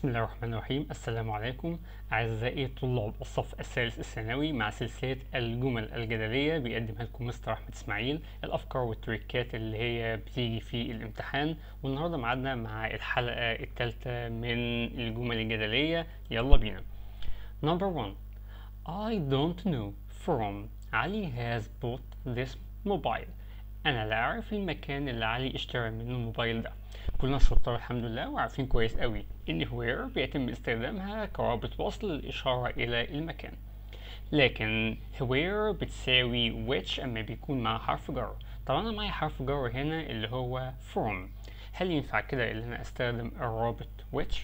بسم الله الرحمن الرحيم. السلام عليكم أعزائي طلاب الصف الثالث الثانوي مع سلسلة الجمل الجدلية بيقدمها لكم مستر أحمد إسماعيل، الأفكار والتريكات اللي هي بتيجي في الامتحان. والنهاردة معادنا مع الحلقة الثالثة من الجمل الجدلية. يلا بينا. Number one. I don't know from علي has bought this mobile. أنا لا أعرف المكان اللي علي اشترى منه الموبايل ده. كلنا شطار الحمد لله وعارفين كويس قوي إن where بيتم استخدامها كرابط وصل للإشارة إلى المكان، لكن where بتساوي which أما بيكون مع حرف جر. طب أنا معي حرف جر هنا اللي هو from، هل ينفع كده اللي أنا أستخدم الرابط which؟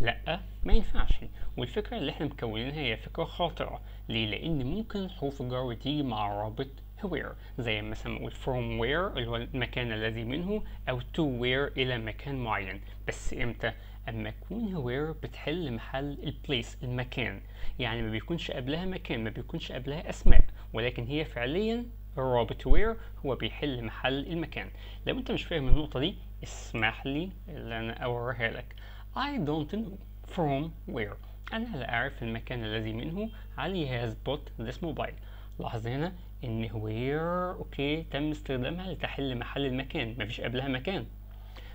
لأ، ما ينفعش. والفكرة اللي احنا مكونينها هي فكرة خاطئة. ليه؟ لأن ممكن حروف الجر تيجي مع الرابط where، زي مثلا نقول from where اللي هو المكان الذي منه، أو to where إلى مكان معين. بس إمتى؟ أما يكون where بتحل محل ال place المكان، يعني ما بيكونش قبلها مكان، ما بيكونش قبلها أسماء، ولكن هي فعليا الرابط where هو بيحل محل المكان. لو أنت مش فاهم النقطة دي اسمح لي اللي أنا أوريها لك. I don't know from where، أنا لا أعرف المكان الذي منه علي has bought this mobile. لاحظ هنا ان where اوكي تم استخدامها لتحل محل المكان، مفيش قبلها مكان.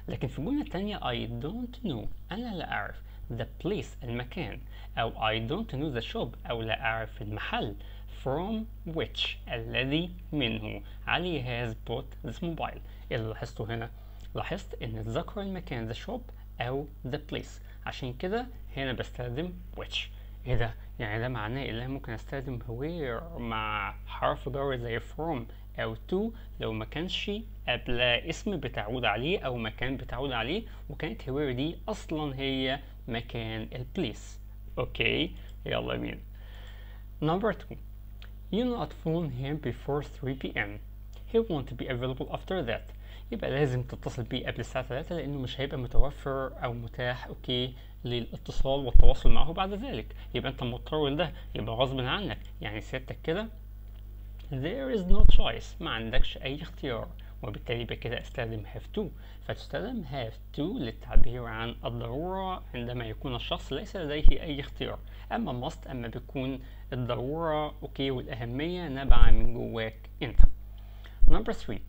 لكن في الجمله الثانيه I don't know، انا لا اعرف the place المكان، او I don't know the shop، او لا اعرف المحل. from which الذي منه علي has bought this mobile. ايه اللي لاحظته هنا؟ لاحظت ان اتذكر المكان the shop او the place، عشان كده هنا بستخدم which. ايه ده؟ يعني ده معناه ان انا ممكن استخدم where مع حرف جر زي from او to لو ما كانش قبل اسم بتعود عليه او مكان بتعود عليه، وكانت where دي اصلا هي مكان ال place. اوكي يلا بينا. Number 2. You're not phone him before 3 PM. He won't be available after that. يبقى لازم تتصل بيه قبل الساعة 3 لأنه مش هيبقى متوفر أو متاح أوكي للاتصال والتواصل معه بعد ذلك. يبقى أنت مضطر لده، يبقى غصب عنك، يعني سيادتك كده there is no choice، ما عندكش أي اختيار. وبالتالي يبقى كده استخدم have to، فتستخدم have to للتعبير عن الضرورة عندما يكون الشخص ليس لديه أي اختيار. أما must أما بيكون الضرورة أوكي والأهمية نابعة من جواك أنت. Number 3.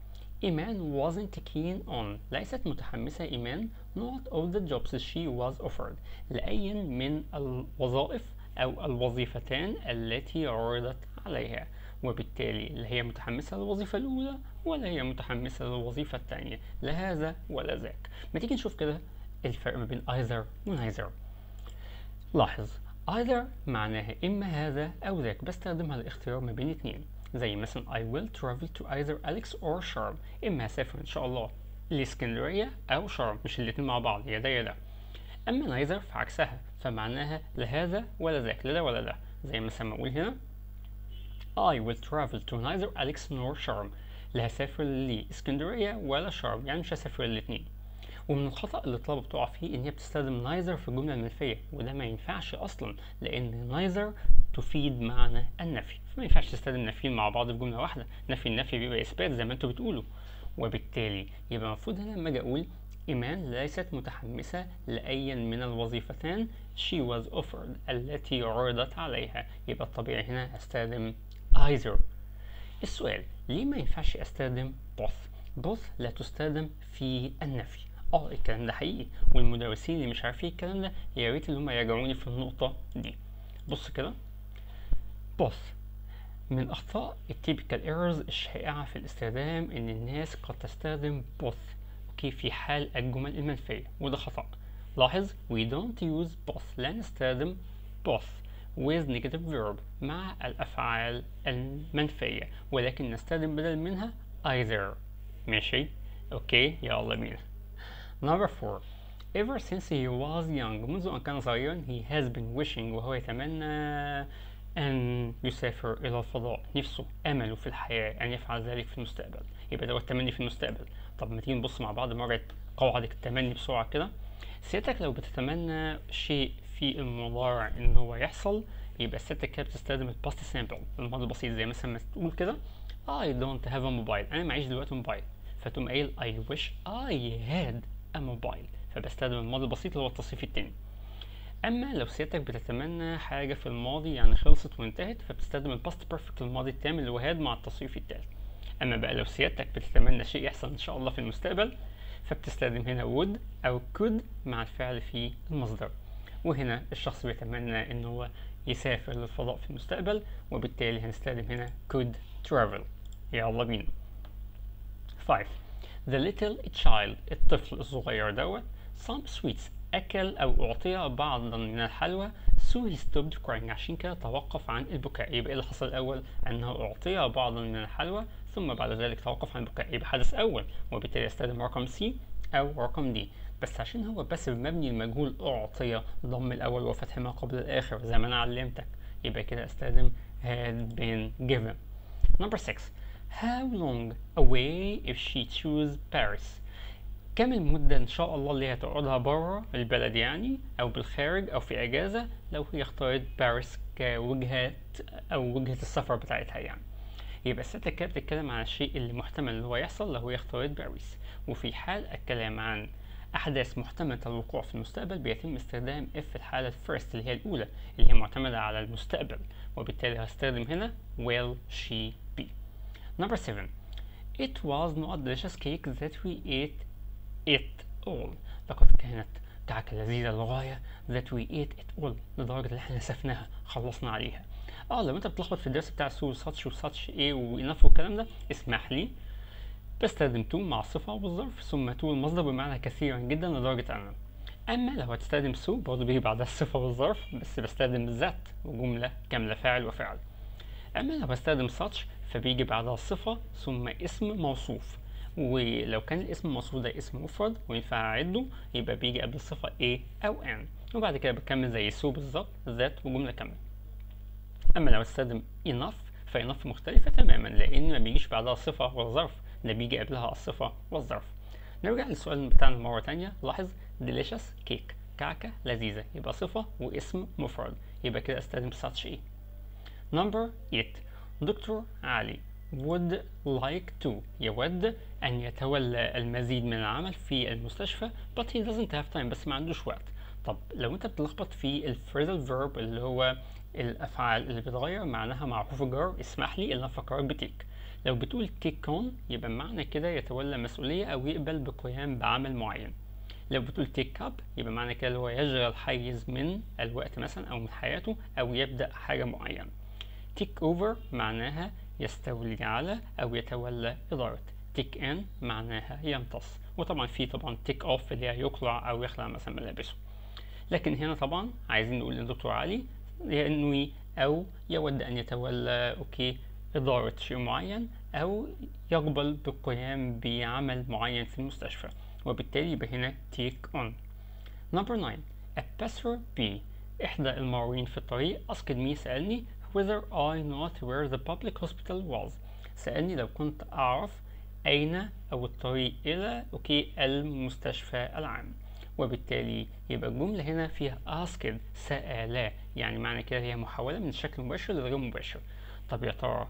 إيمان wasn't keen on، ليست متحمسة إيمان not of the jobs she was offered، لأي من الوظائف أو الوظيفتان التي عرضت عليها. وبالتالي لا هي متحمسة للوظيفة الأولى ولا هي متحمسة للوظيفة الثانية، لا هذا ولا ذاك. ما تيجي نشوف كده الفرق ما بين either و neither. لاحظ either معناها إما هذا أو ذاك، بستخدمها للاختيار ما بين اتنين، زي مثلا I will travel to either Alex or Sharm، إما هسافر إن شاء الله لإسكندرية أو شرم، مش الاتنين مع بعض، يا ده يا ده. أما neither فعكسها، فمعناها لا هذا ولا ذاك، لا ده ولا ده، زي مثلا ما أقول هنا I will travel to neither Alex nor Sharm، لا هسافر لإسكندرية ولا شرم، يعني مش هسافر الاتنين. ومن الخطأ اللي الطلبة بتقع فيه إن هي بتستخدم neither في الجملة المنفية، وده ما ينفعش أصلا، لأن neither تفيد معنى النفي، فما ينفعش تستخدم نفيين مع بعض في جملة واحدة، نفي النفي بيبقى إثبات زي ما أنتوا بتقولوا. وبالتالي يبقى المفروض هنا لما أجي أقول إيمان ليست متحمسة لأي من الوظيفتان she was offered التي عرضت عليها، يبقى الطبيعي هنا أستخدم either. السؤال ليه ما ينفعش أستخدم both؟ both لا تستخدم في النفي. الكلام ده حقيقي، والمدرسين اللي مش عارفين الكلام ده يا ريت اللي هم يراجعوني في النقطة دي. بص كده both من أخطاء التيبيكال ايرورز الشائعة في الاستخدام، إن الناس قد تستخدم both أوكي في حال الجمل المنفية، وده خطأ. لاحظ we don't use both، لا نستخدم both with negative verb مع الأفعال المنفية، ولكن نستخدم بدل منها either. ماشي أوكي يلا بينا. Number 4. Ever since he was young، منذ أن كان صغيرا he has been wishing وهو يتمنى أن يسافر إلى الفضاء، نفسه أمله في الحياة أن يفعل ذلك في المستقبل، يبقى ده التمني في المستقبل. طب ما تيجي نبص مع بعض مرة قواعد التمني بسرعة كده. سيادتك لو بتتمنى شيء في المضارع إن هو يحصل، يبقى سيادتك كده بتستخدم الباست سامبل الماضي البسيط، زي مثلا ما تقول كده I don't have a mobile، أنا معيش دلوقتي موبايل، فتقوم قايل I wish I had a mobile، فبستخدم الماضي البسيط اللي هو التصريف التاني. اما لو سيادتك بتتمنى حاجه في الماضي يعني خلصت وانتهت فبتستخدم الباست بيرفكت للماضي التام الوهاد مع التصريف التالي. اما بقى لو سيادتك بتتمنى شيء يحصل ان شاء الله في المستقبل فبتستخدم هنا would او could مع الفعل في المصدر. وهنا الشخص بيتمنى ان هو يسافر للفضاء في المستقبل وبالتالي هنستخدم هنا could travel. يلا بينا. 5. The little child الطفل الصغير دوت some sweets أكل أو أعطي بعضا من الحلوى so he stopped crying عشان كده توقف عن البكاء. يبقى اللي حصل الأول أنه أعطي بعضا من الحلوى ثم بعد ذلك توقف عن البكاء، يبقى حدث أول وبالتالي يستخدم رقم C أو رقم D. بس عشان هو بس مبني المجهول أعطي ضم الأول وفتح ما قبل الآخر زي ما أنا علمتك يبقى كده أستخدم had been given. Number 6. How long away if she choose Paris؟ كم المدة إن شاء الله اللي هتقعدها برا البلد يعني أو بالخارج أو في أجازة لو هي اختارت باريس كوجهة أو وجهة السفر بتاعتها يعني. يبقى الستة كده بتتكلم عن الشيء اللي محتمل اللي هو يحصل لو هي اختارت باريس، وفي حال الكلام عن أحداث محتملة الوقوع في المستقبل بيتم استخدام if الحالة first اللي هي الأولى اللي هي معتمدة على المستقبل وبالتالي هستخدم هنا will she be. Number 7. It was not delicious cake that we ate it all. لقد كانت تاكل لذيذة للغاية that we ate it all لدرجة اللي احنا سفناها خلصنا عليها. لو انت بتلخبط في الدرس بتاع سو ساتش وساتش ايه وانف والكلام ده اسمح لي بستخدم تو مع الصفة والظرف ثم تو المصدر بمعنى كثيرا جدا لدرجة انا. اما لو هتستخدم سو برضه بيجي بعدها الصفة والظرف بس بستخدم ذات وجملة كاملة فاعل وفعل. اما لو هستخدم ساتش فبيجي بعدها الصفة ثم اسم موصوف، ولو كان الاسم الموصوف ده اسم مفرد وينفع اعده يبقى بيجي قبل الصفه A او N وبعد كده بكمل زي سو بالظبط ذات وجمله كامله. اما لو استخدم enough فenough مختلفه تماما لان ما بيجيش بعدها الصفه والظرف، ده بيجي قبلها الصفه والظرف. نرجع للسؤال بتاعنا مره ثانيه. لاحظ delicious cake كعكه لذيذه يبقى صفه واسم مفرد يبقى كده استخدم such A. Number 8. دكتور علي would like to يود أن يتولى المزيد من العمل في المستشفى but he doesn't have time بس ما عندوش وقت. طب لو أنت بتلخبط في الفريزل فيرب اللي هو الأفعال اللي بتغير معناها مع حروف الجر اسمح لي إن أنا فكرت بتيك. لو بتقول تيك أون يبقى معنى كده يتولى مسؤولية أو يقبل بقيام بعمل معين. لو بتقول تيك أب يبقى معنى كده اللي هو يشغل حيز من الوقت مثلا أو من حياته أو يبدأ حاجة معينة. تيك أوفر معناها يستولي على أو يتولى إدارة. تيك إن معناها يمتص، وطبعا في طبعا تيك أوف اللي هي يقلع أو يخلع مثلا ملابسه. لكن هنا طبعا عايزين نقول إن دكتور علي ينوي أو يود أن يتولى إدارة شيء معين أو يقبل بالقيام بعمل معين في المستشفى وبالتالي يبقى هنا تيك أون. Number 9. A passer B إحدى المرورين في الطريق asked me سألني whether I know where the public hospital was. سألني لو كنت أعرف أين أو الطريق إلى المستشفى العام وبالتالي يبقى الجملة هنا فيها asked سألا يعني معنى كده هي محاولة من الشكل المباشر للغير مباشر. طب يا ترى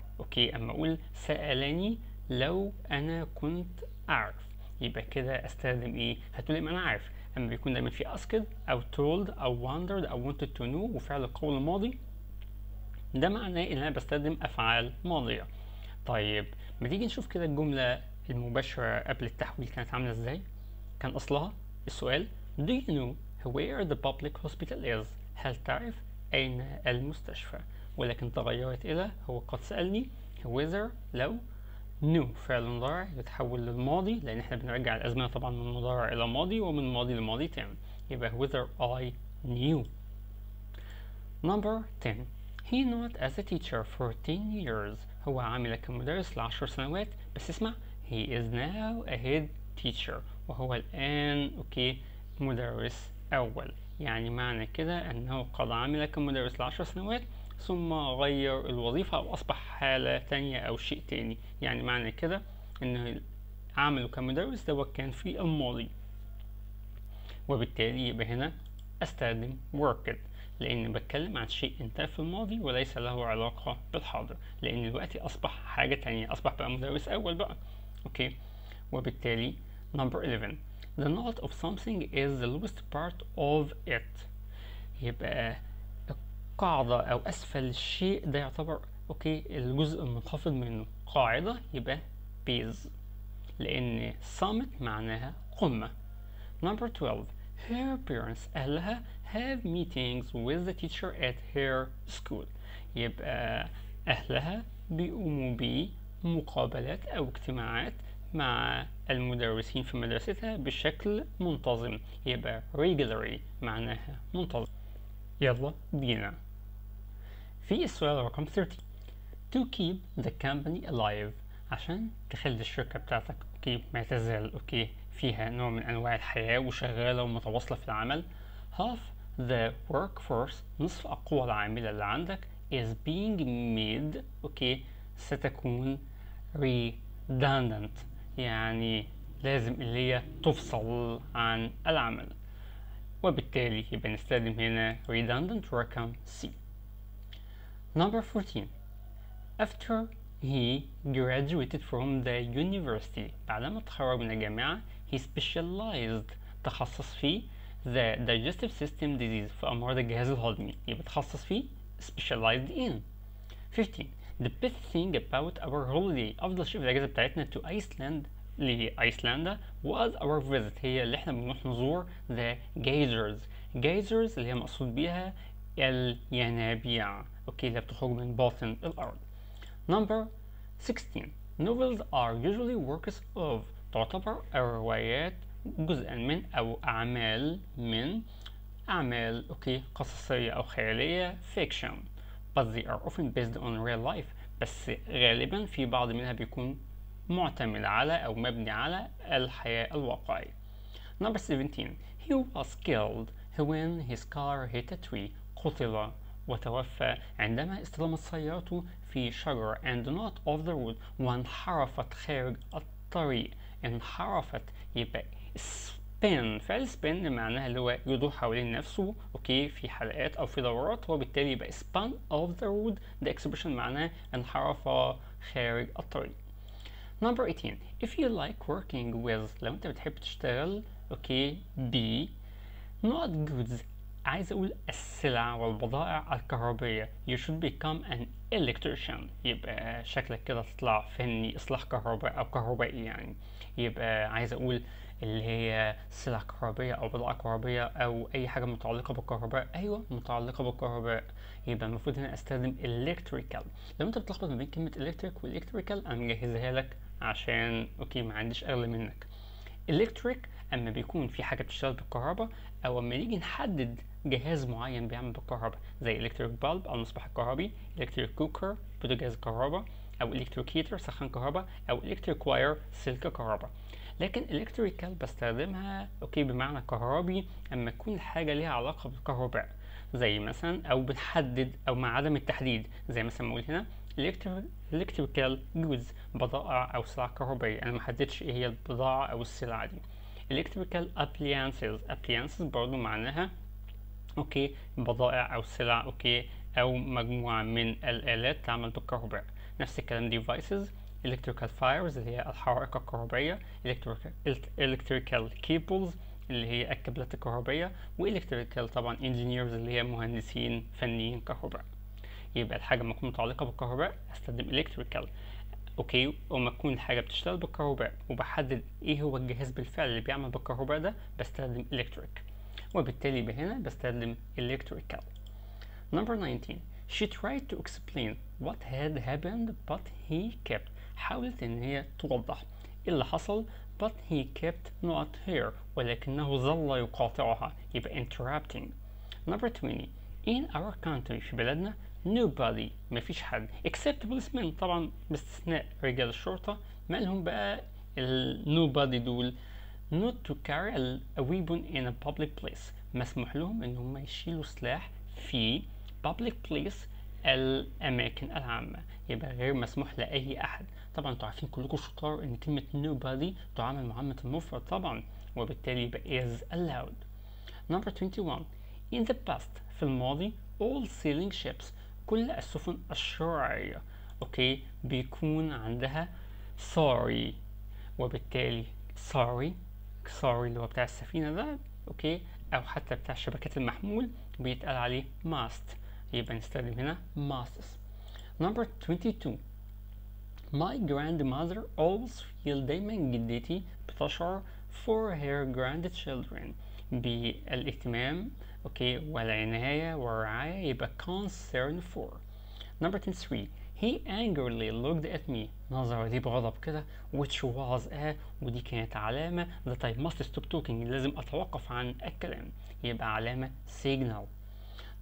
أما أقول سألني لو أنا كنت أعرف يبقى كده أستخدم إيه؟ هتقولي ما أنا عارف. أما بيكون دايما في asked أو told أو wondered أو wanted to know وفعل القول الماضي ده معناه ان انا بستخدم افعال ماضيه. طيب ما تيجي نشوف كده الجمله المباشره قبل التحويل كانت عامله ازاي. كان اصلها السؤال do you know where the public hospital is؟ هل تعرف اين المستشفى؟ ولكن تغيرت الى هو قد سالني whether لو no فعل مضارع يتحول للماضي لان احنا بنرجع الازمنه طبعا من مضارع الى ماضي ومن ماضي لماضي تاني يبقى whether I knew. Number 10. He not as a teacher for 10 years. هو عامل كمدرس ل10 سنوات بس اسمع he is now a head teacher وهو الآن مدرس أول يعني معنى كده أنه قد عمل كمدرس ل10 سنوات ثم غير الوظيفة أو أصبح حالة تانية أو شيء تاني يعني معنى كده أنه عمله كمدرس ده كان في الماضي وبالتالي يبقى هنا أستخدم worked لأن بتكلم عن شيء انتهى في الماضي وليس له علاقة بالحاضر لأن دلوقتي أصبح حاجة تانية أصبح بقى مدرس أول بقى وبالتالي Number 11. The knot of something is the lowest part of it يبقى القاعدة أو أسفل الشيء ده يعتبر أوكي الجزء المنخفض منه قاعدة، يبقى بيز، لأن summit معناها قمة. Number 12 her parents أهلها have meetings with the teacher at her school، يبقى أهلها بيقوموا بمقابلات أو اجتماعات مع المدرسين في مدرستها بشكل منتظم، يبقى regularly معناها منتظم. يلا بينا في السؤال رقم 13 to keep the company alive، عشان تخلي الشركة بتاعتك اوكي ما تزال اوكي فيها نوع من انواع الحياة وشغالة ومتواصلة في العمل half the workforce نصف القوى العاملة اللي عندك is being made اوكي ستكون redundant، يعني لازم اللي هي تفصل عن العمل، وبالتالي يبقى نستخدم هنا redundant رقم C. Number 14 after he graduated from the university بعدما تخرج من الجامعة he specialized تخصص في the digestive system disease في أمراض الجهاز الهضمي، يبقى تخصص في specialized in. 15 the best thing about our holiday أفضل شيء في الأجازة بتاعتنا to Iceland لأيسلندا was our visit هي اللي احنا بنروح نزور the geysers. geysers اللي هي مقصود بيها الينابيع اوكي اللي بتخرج من باطن الأرض. Number 16 novels are usually works of تعتبر الروايات جزءا من أو أعمال من أعمال اوكي قصصية أو خيالية fiction but they are often based on real life، بس غالبا في بعض منها بيكون معتمد على أو مبني على الحياة الواقعية. Number 17 he was killed when his car hit a tree قتل وتوفى عندما استلمت سيارته في شجرة and not off the road وانحرفت خارج الطريق. انحرفت يبقى spin، فعل spin معناها اللي هو يدور حوالين نفسه اوكي في حلقات أو في دورات، وبالتالي يبقى spun off the road the expression معناها انحرف خارج الطريق. Number 18 if you like working with لو انت بتحب تشتغل اوكي be not goods عايز اقول السلع والبضائع الكهربية you should become an electrician، يبقى شكلك كده تطلع فني اصلاح كهرباء او كهربائي، يعني يبقى عايز اقول اللي هي سلع كهربية او بضائع كهربية او اي حاجة متعلقة بالكهرباء. ايوه متعلقة بالكهرباء، يبقى المفروض هنا استخدم electrical. لو انت بتلخبط ما بين كلمة electric والelectrical انا مجهزها لك عشان اوكي ما عنديش اغلى منك. electric اما بيكون في حاجه بتشتغل بالكهرباء او اما نيجي نحدد جهاز معين بيعمل بالكهرباء زي electric bulb او المصباح الكهربي، electric cooker بوتاجاز كهرباء، او electric heater سخان كهرباء، او electric wire سلك كهرباء. لكن electrical بستخدمها اوكي بمعنى كهربي اما تكون الحاجه ليها علاقه بالكهرباء زي مثلا او بنحدد او مع عدم التحديد زي مثلا ما اقول هنا electrical goods بضائع او سلع كهربائية، انا ما حددتش ايه هي البضاعة او السلعة دي. electrical appliances برضو معناها اوكي بضائع او سلع اوكي او مجموعة من الالات تعمل بالكهرباء. نفس الكلام devices electrical fires اللي هي الحرائق الكهربائية، electrical cables اللي هي الكابلات الكهربائية، والelectrical طبعا engineers اللي هي مهندسين فنيين كهرباء. يبقى الحاجة ما تكون متعلقة بالكهرباء استخدم electrical اوكي، وما تكون الحاجة بتشتغل بالكهرباء وبحدد ايه هو الجهاز بالفعل اللي بيعمل بالكهرباء ده بستخدم electric، وبالتالي بهنا بستخدم electrical. Number 19 she tried to explain what had happened but he kept حاولت ان هي توضح ايه اللي حصل but he kept not here ولكنه ظل يقاطعها يبقى interrupting. Number 20 in our country في بلدنا nobody مفيش حد except policemen طبعا باستثناء رجال الشرطة مالهم بقى ال nobody دول not to carry a weapon in a public place مسموح لهم ان هم يشيلوا سلاح في public place الاماكن العامة، يبقى غير مسموح لأي احد. طبعا انتوا عارفين كلكم شطار ان كلمة nobody تعامل معاملة المفرد طبعا، وبالتالي يبقى is allowed. Number 21 in the past في الماضي all sailing ships كل السفن الشراعية اوكي بيكون عندها sorry، وبالتالي sorry اللي هو بتاع السفينة ده اوكي او حتى بتاع شبكات المحمول بيتقال عليه must، يبقى نستخدم هنا musts. Number 22. My grandmother always feels، دايما جدتي بتشعر for her grandchildren بالاهتمام اوكي والعناية والرعاية، يبقى concern for. Number 23. He angrily looked at me، نظر لي بغضب كده which was a، ودي كانت علامة that I must stop talking، لازم أتوقف عن الكلام، يبقى علامة signal.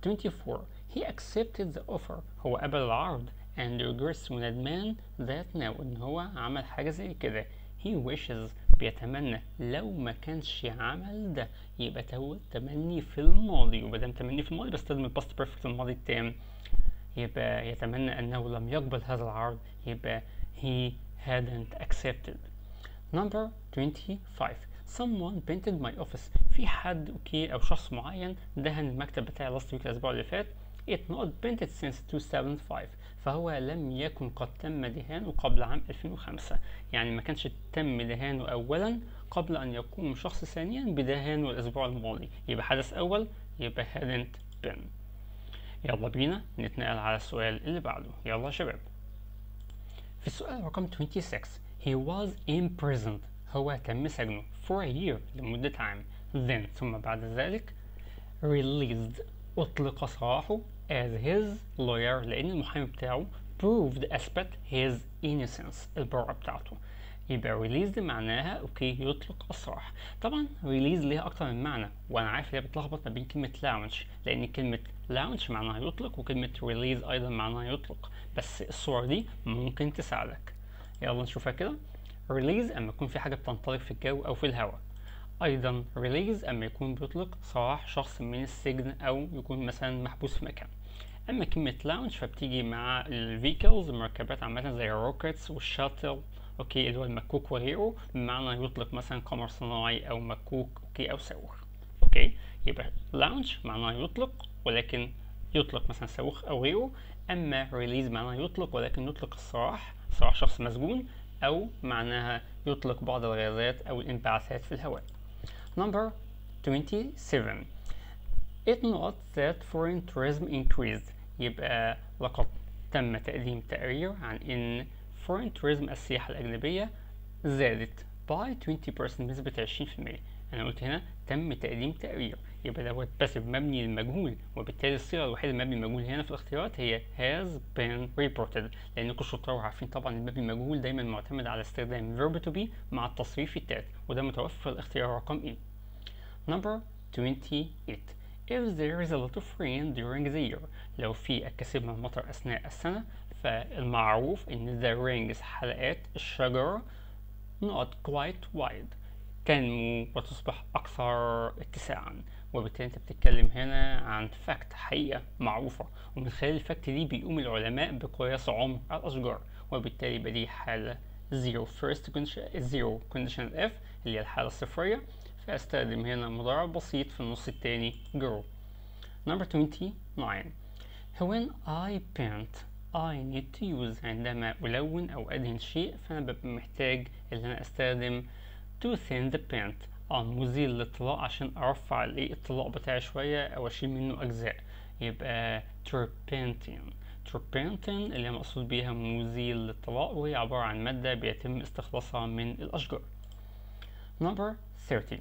24. He accepted the offer، هو قبل العرض and regrets، وندمان that now إن هو عمل حاجة زي كده. He wishes، بيتمنى، لو ما كانش عمل ده يبقى تمني في الماضي، ومادام تمني في الماضي بستخدم past perfect الماضي التام، يبقى يتمنى أنه لم يقبل هذا العرض، يبقى he hadn't accepted. Number 25. Someone painted my office، في حد اوكي أو شخص معين دهن المكتب بتاعي last week، الأسبوع اللي فات. It not painted since 2005، فهو لم يكن قد تم دهانه قبل عام 2005، يعني ما كانش تم دهانه أولا قبل أن يقوم شخص ثانيا بدهانه الأسبوع الماضي، يبقى حدث أول يبقى hadn't been. يلا بينا نتنقل على السؤال اللي بعده، يلا شباب. في السؤال رقم 26، he was imprisoned، هو تم سجنه for a year، لمدة عام. then ثم بعد ذلك released، أطلق سراحه as his lawyer، لأن المحامي بتاعه proved أثبت his innocence، البراءة بتاعته، يبقى released معناها اوكي يطلق السراح. طبعا release ليها أكتر من معنى، وأنا عارف إن هي بتلخبط ما بين كلمة lounge، لأن كلمة launch معناها يطلق وكلمة release أيضا معناها يطلق، بس الصور دي ممكن تساعدك. يلا نشوفها كده. release أما يكون في حاجة بتنطلق في الجو أو في الهواء، أيضا release أما يكون بيطلق سراح شخص من السجن أو يكون مثلا محبوس في مكان. أما كلمة launch فبتيجي مع ال vehicles، المركبات عامة زي الروكتس والشاتل اوكي اللي هو المكوك وغيره، بمعنى يطلق مثلا قمر صناعي أو مكوك اوكي أو صاروخ اوكي، يبقى launch معناه يطلق ولكن يطلق مثلا صاروخ أو غيره. أما release معناه يطلق ولكن يطلق السراح، سراح شخص مسجون، أو معناها يطلق بعض الغازات أو الانبعاثات في الهواء. Number 27. It not that foreign tourism increased، يبقى لقد تم تقديم تقرير عن إن foreign tourism السياحة الأجنبية زادت by 20% بنسبة 20%. أنا قلت هنا تم تقديم تقرير، يبقى دوت باسيف مبني للمجهول، وبالتالي الصيغة الوحيدة المبني للمجهول هنا في الاختيارات هي has been reported، لأنكم شطار عارفين طبعا المبني المجهول دايما معتمد على استخدام verb to be مع التصريف التالي، وده متوفر في الاختيار رقم ايه. Number 28. If there is a lot of rain during the year، لو في الكثير من المطر أثناء السنة، فالمعروف إن the rings حلقات الشجرة not quite wide، تنمو وتصبح أكثر اتساعا، وبالتالي أنت بتتكلم هنا عن فاكت حقيقة معروفة، ومن خلال الفاكت دي بيقوم العلماء بقياس عمر الأشجار، وبالتالي بدي حالة zero first zero conditional f اللي هي الحالة الصفرية، فأستخدم هنا مضارع بسيط في النص التاني grow. Number 29. When I paint I need to use، عندما ألون أو أدهن شيء فأنا ببقى محتاج اللي أنا أستخدم to thin the paint، مزيل للطلاء عشان أرفع الطلاء بتاعي شوية أو أشيل منه أجزاء، يبقى turpentine. turpentine اللي مقصود بيها مزيل للطلاء، وهي عبارة عن مادة بيتم استخلاصها من الأشجار. Number 30.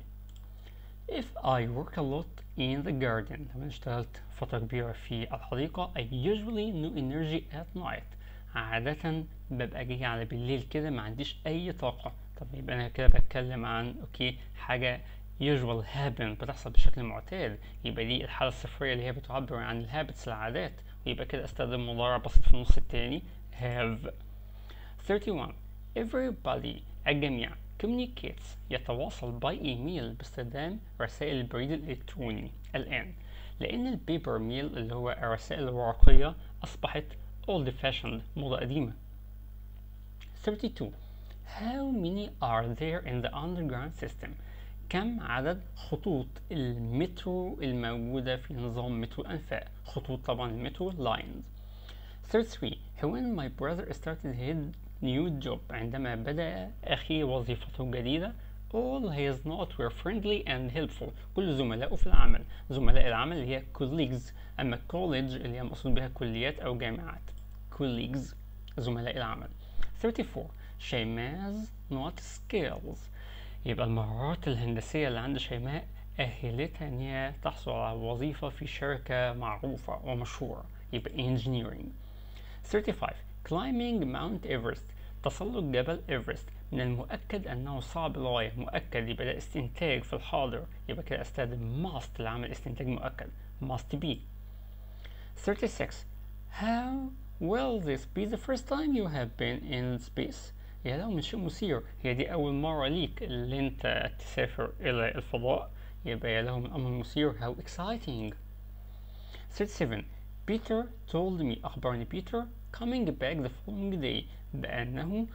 If I work a lot in the garden، لما اشتغلت فترة كبيرة في الحديقة I usually no energy at night، عادة ببقى جاي على بالليل كده ما عنديش أي طاقة. طب يبقى أنا كده بتكلم عن أوكي حاجة usual happen بتحصل بشكل معتاد، يبقى دي الحالة الصفرية اللي هي بتعبر عن الهابتس العادات، ويبقى كده أستخدم مضارع بسيط في النص التاني have. 31. Everybody الجميع communicates يتواصل by email باستخدام رسائل البريد الإلكتروني الآن، لأن البيبر ميل اللي هو الرسائل الورقية أصبحت old fashioned موضة قديمة. 32. How many are there in the underground system؟ كم عدد خطوط المترو الموجودة في نظام مترو الأنفاق؟ خطوط طبعا المترو lines. 33. When my brother started his new job، عندما بدأ أخي وظيفته الجديدة all his not were friendly and helpful. كل زملائه في العمل، زملاء العمل اللي هي colleagues. أما college اللي هي مقصود بها كليات أو جامعات. colleagues زملاء العمل. 34 شيماء's not skills. يبقى المهارات الهندسية اللي عند شيماء أهلتها إن هي تحصل على وظيفة في شركة معروفة ومشهورة، يبقى engineering. 35 climbing Mount Everest. تسلق جبل إيفرست. من المؤكد أنه صعب للغاية. مؤكد يبقى ده استنتاج في الحاضر، يبقى كده أستخدم must لعمل استنتاج مؤكد، must be. 36 how will this be the first time you have been in space. يا لو من شيء مثير، هي دي أول مرة ليك اللي أنت تسافر إلى الفضاء، يبقى يا له من أمر مثير how exciting. 37 Peter told me أخبرني Peter coming back the following day بأنه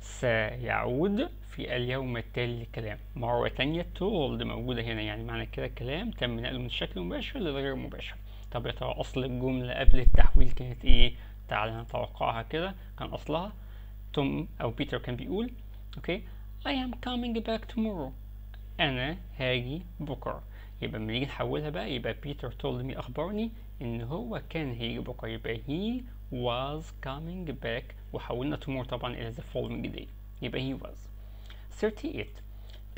سيعود في اليوم التالي للكلام. مرة تانية told موجودة هنا، يعني معنى كده الكلام تم نقله من الشكل المباشر للغير مباشر. طب يا ترى أصل الجملة قبل التحويل كانت إيه؟ تعالى نتوقعها كده. كان أصلها توم أو بيتر كان بيقول أوكي I am coming back tomorrow. أنا هاجي بكرة. يبقى لما نيجي نحولها بقى يبقى بيتر told me أخبرني إن هو كان هيجي بكرة، يبقى he was coming back وحولنا tomorrow طبعا إلى the following day، يبقى he was. 38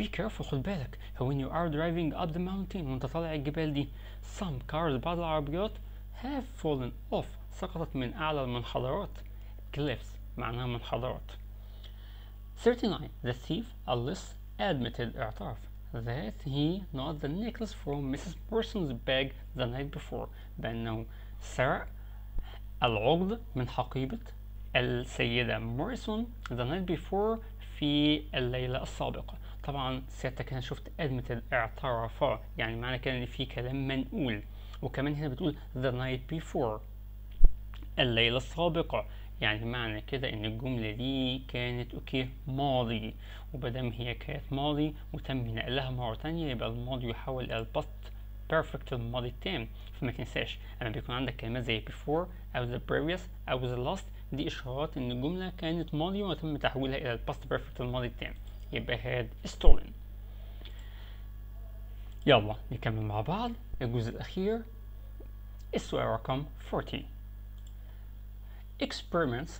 be careful خد بالك when you are driving up the mountain وأنت طالع الجبال دي. some cars بعض العربيات have fallen off سقطت من أعلى المنحدرات cliffs معناها منحدرات. 39 the thief Alice admitted اعترف that he not the necklace from Mrs. Parsons' bag the night before بأنه سرق العقد من حقيبة السيدة موريسون the night before في الليلة السابقة. طبعا سيادتك هنا شفت admitted اعترف، يعني معنى كده ان في كلام منقول، وكمان هنا بتقول the night before الليلة السابقة، يعني معنى كده ان الجملة دي كانت اوكي ماضي، ومادام هي كانت ماضي وتم نقلها مرة تانية يبقى الماضي يحول الى الباست بيرفكت الماضي التام. فما تنساش اما بيكون عندك كلمات زي before او the previous او the last دي اشارات ان الجملة كانت ماضي وتم تحويلها الى الباست بيرفكت الماضي التام، يبقى هاد stolen. يلا نكمل مع بعض الجزء الاخير. السؤال رقم 40 experiments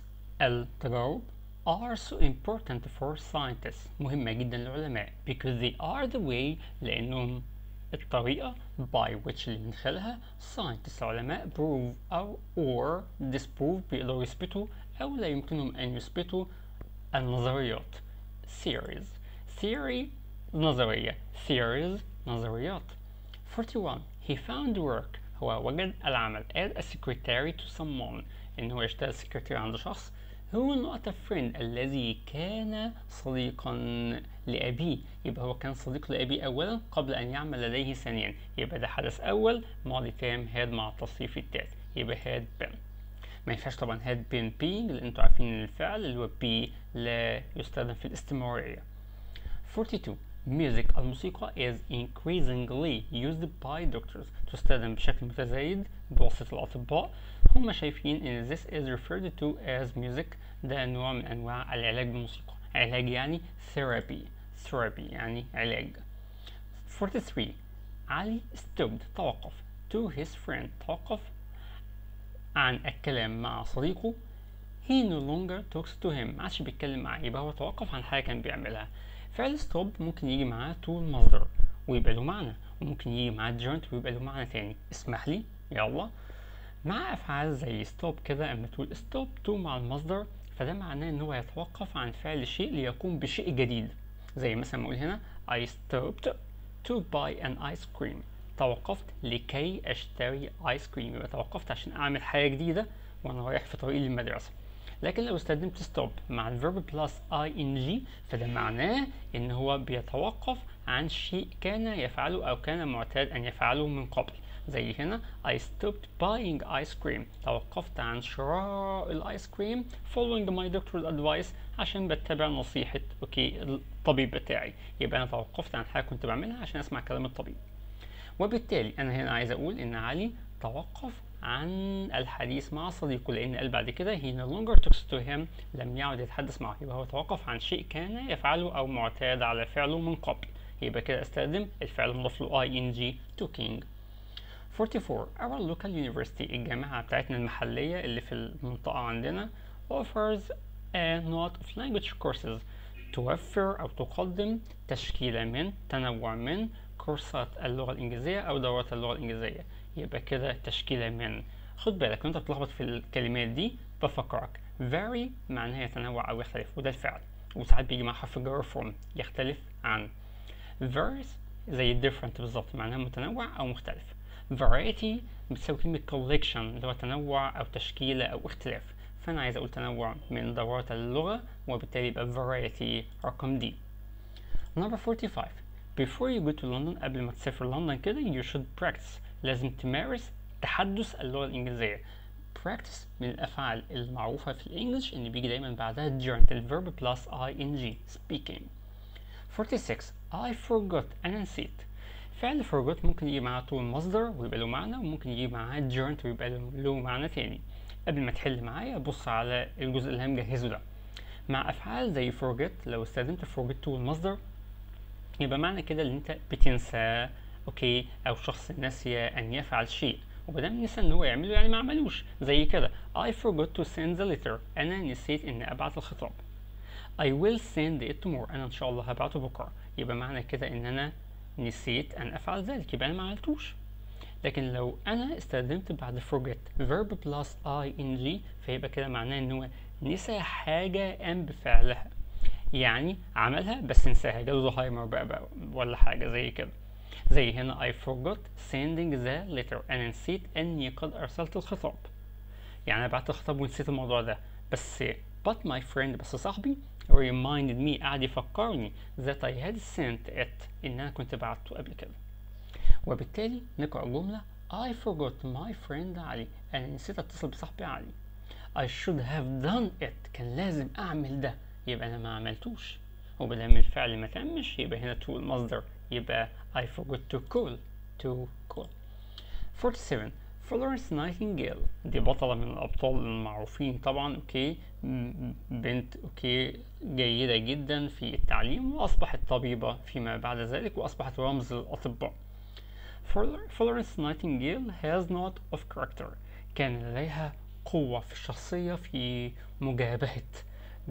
التجارب are so important for scientists مهمة جدا للعلماء because they are the way لأنهم الطريقة by which اللي من خلالها scientists العلماء prove or disprove بيقدروا يثبتوا أو لا يمكنهم أن يثبتوا النظريات theories. theory نظرية، theories نظريات. 41 he found work هو وجد العمل as a secretary to someone إن هو يشتغل سكرتير عند شخص هو not a friend الذي كان صديقا لأبيه. يبقى هو كان صديق لأبيه أولا قبل أن يعمل لديه ثانيا، يبقى ده حدث أول ماضي تام هاد مع التصريف التالي، يبقى هاد been. ما ينفعش طبعا هاد been being لأن أنتوا عارفين إن الفعل اللي هو be لا يستخدم في الاستمرارية. 42 music الموسيقى is increasingly used by doctors تستخدم بشكل متزايد بواسطة الأطباء. هم شايفين ان this is referred to as music ده نوع من انواع العلاج بالموسيقى. علاج يعني therapy، therapy يعني علاج. 43 علي stopped توقف to his friend توقف عن الكلام مع صديقه he no longer talks to him ما عادش بيتكلم معاه، يبقى هو توقف عن حاجة كان بيعملها. فعل stop ممكن يجي معاه to المصدر ويبقى له معنى، وممكن يجي معاه adjoint ويبقى له معنى تاني. اسمح لي يلا مع أفعال زي stop كده أما تقول stop to مع المصدر فده معناه إن هو يتوقف عن فعل شيء ليقوم بشيء جديد. زي مثلا ما أقول هنا I stopped to buy an ice cream توقفت لكي أشتري آيس كريم، يبقى توقفت عشان أعمل حاجة جديدة وأنا رايح في طريقي للمدرسة. لكن لو استخدمت stop مع الverb plus ing فده معناه إن هو بيتوقف عن شيء كان يفعله أو كان معتاد أن يفعله من قبل. زي هنا I stopped buying ice cream توقفت عن شراء الايس كريم following my doctor's advice عشان بتبع نصيحة الطبيب بتاعي، يبقى انا توقفت عن حاجة كنت بعملها عشان اسمع كلام الطبيب. وبالتالي انا هنا عايز اقول ان علي توقف عن الحديث مع صديقه، لأن قال بعد كده he no longer talks to him، لم يعد يتحدث معه، يبقى هو توقف عن شيء كان يفعله أو معتاد على فعله من قبل، يبقى كده استخدم الفعل المضاف له ing to king. 44 our local university، الجامعة بتاعتنا المحلية اللي في المنطقة عندنا offers a lot of language courses، توفر أو تقدم تشكيلة من، تنوع من، كورسات اللغة الإنجليزية أو دورات اللغة الإنجليزية، يبقى كده تشكيلة من. خد بالك وأنت بتلخبط في الكلمات دي بفكرك vary معناها يتنوع أو يختلف، وده الفعل، وساعات بيجي مع حرف الجر from يختلف عن. varies زي different بالظبط، معناها متنوع أو مختلف. variety بتساوي كلمة collection اللي هو تنوع أو تشكيلة أو اختلاف، فأنا عايز أقول تنوع من دورات اللغة، وبالتالي يبقى variety رقم دي. Number 45 before you go to London، قبل ما تسافر لندن كده you should practice، لازم تمارس تحدث اللغة الإنجليزية. practice من الأفعال المعروفة في الإنجليش إن بيجي دايما بعدها gerund، الverb plus ing speaking. 46 I forgot، أنا نسيت. فعل forgot ممكن يجي معاه طول مصدر ويبقى له معنى، وممكن يجي معاه gerund ويبقى له معنى تاني. قبل ما تحل معايا بص على الجزء اللي هنجهزه ده. مع أفعال زي forget لو استخدمت forget والمصدر يبقى معنى كده إن أنت بتنسى، أوكي، أو شخص نسي أن يفعل شيء، ومادام نسى إن هو يعمله يعني ما عملوش. زي كده I forgot to send the letter، أنا نسيت إن أبعت الخطاب. I will send it tomorrow، أنا إن شاء الله هبعته بكرة، يبقى معنى كده إن أنا نسيت أن أفعل ذلك، يبقى أنا ما عملتوش. لكن لو أنا استخدمت بعد forget verb plus ing فيبقى كده معناه إن هو نسى حاجة قام بفعلها، يعني عملها بس نساها، جاله زهايمر بقى ولا حاجة زي كده. زي هنا I forgot sending the letter، أنا نسيت أني قد أرسلت الخطاب، يعني أنا بعت الخطاب ونسيت الموضوع ده. بس but my friend، بس صاحبي reminded me، قاعد يفكرني that I had sent it، إن أنا كنت بعته قبل كده. وبالتالي نقرأ جملة I forgot my friend علي، أنا نسيت أتصل بصاحبي علي. I should have done it، كان لازم أعمل ده، يبقى أنا ما عملتوش، وبدل الفعل ما تمش يبقى هنا to المصدر، يبقى I forgot to call to call. 47 Florence Nightingale، دي بطلة من الأبطال المعروفين طبعا، أوكي، بنت أوكي جيدة جدا في التعليم، وأصبحت طبيبة فيما بعد ذلك، وأصبحت رمز للأطباء. Florence Nightingale has not of character، كان لديها قوة في الشخصية في مجابهة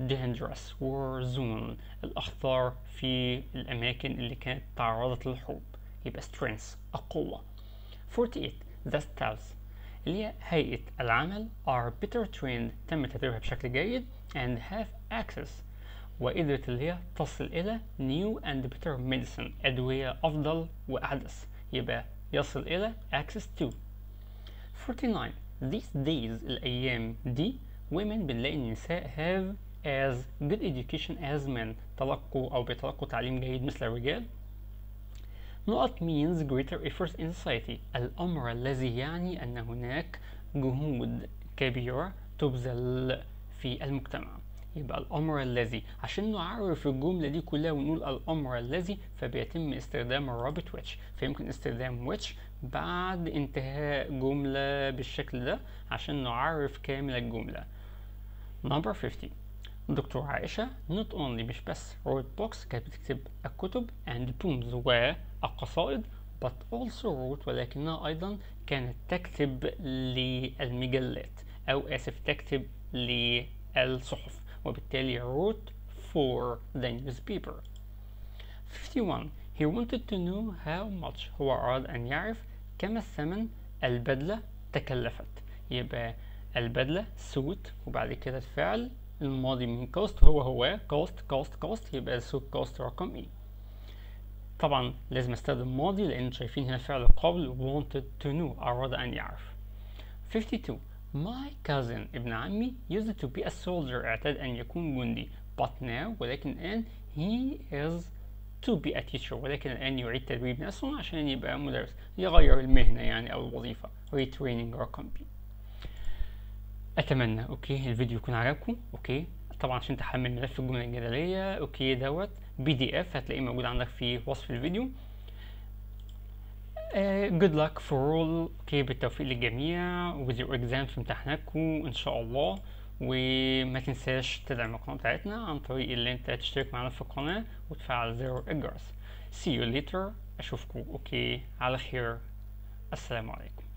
dangerous war zone، الأخطار في الأماكن اللي كانت تعرضت للحروب، يبقى strength القوة. 48 the staffs اللي هي هيئة العمل are better trained، تم تدريبها بشكل جيد and have access، وقدرت اللي هي تصل إلى new and better medicine، أدوية أفضل وأحدث، يبقى يصل إلى access to. 49 these days الأيام دي women، بنلاقي النساء have as good education as men، تلقوا أو بيتلقوا تعليم جيد مثل الرجال. not means greater efforts in society، الأمر الذي يعني أن هناك جهود كبيرة تبذل في المجتمع، يبقى الأمر الذي. عشان نعرف الجملة دي كلها ونقول الأمر الذي فبيتم استخدام الرابط which، فيمكن استخدام which بعد انتهاء جملة بالشكل ده عشان نعرف كامل الجملة. Number 50 دكتور عائشة not only مش بس wrote books، كانت بتكتب الكتب and poems والقصائد، but also wrote، ولكنها أيضا كانت تكتب للمجلات، أو آسف تكتب للصحف، وبالتالي wrote for the newspaper. 51 he wanted to know how much، هو أراد أن يعرف كم الثمن البدلة تكلفت، يبقى البدلة suit وبعد كده الفعل الماضي من cost هو cost، يبقى suit cost رقم ايه. طبعا لازم استخدم ماضي لأن شايفين هنا فعل قبل wanted to know، أراد أن يعرف. 52 my cousin ابن عمي used to be a soldier، اعتاد أن يكون جندي، but now ولكن الآن he is to be a teacher، ولكن الآن يعيد تدريب نفسه عشان يبقى مدرس، يغير المهنة يعني أو الوظيفة، retraining رقم بي. أتمنى أوكي الفيديو يكون عجبكم، أوكي طبعا عشان تحمل ملف الجملة الجدلية أوكي دوت PDF هتلاقيه موجود عندك في وصف الفيديو. good luck for all. اوكي بالتوفيق للجميع with your exams في امتحاناتكم ان شاء الله. وما تنساش تدعم القناة بتاعتنا عن طريق اللي انت تشترك معنا في القناة وتفعل زر الجرس. See you later. اشوفكم اوكي على خير. السلام عليكم.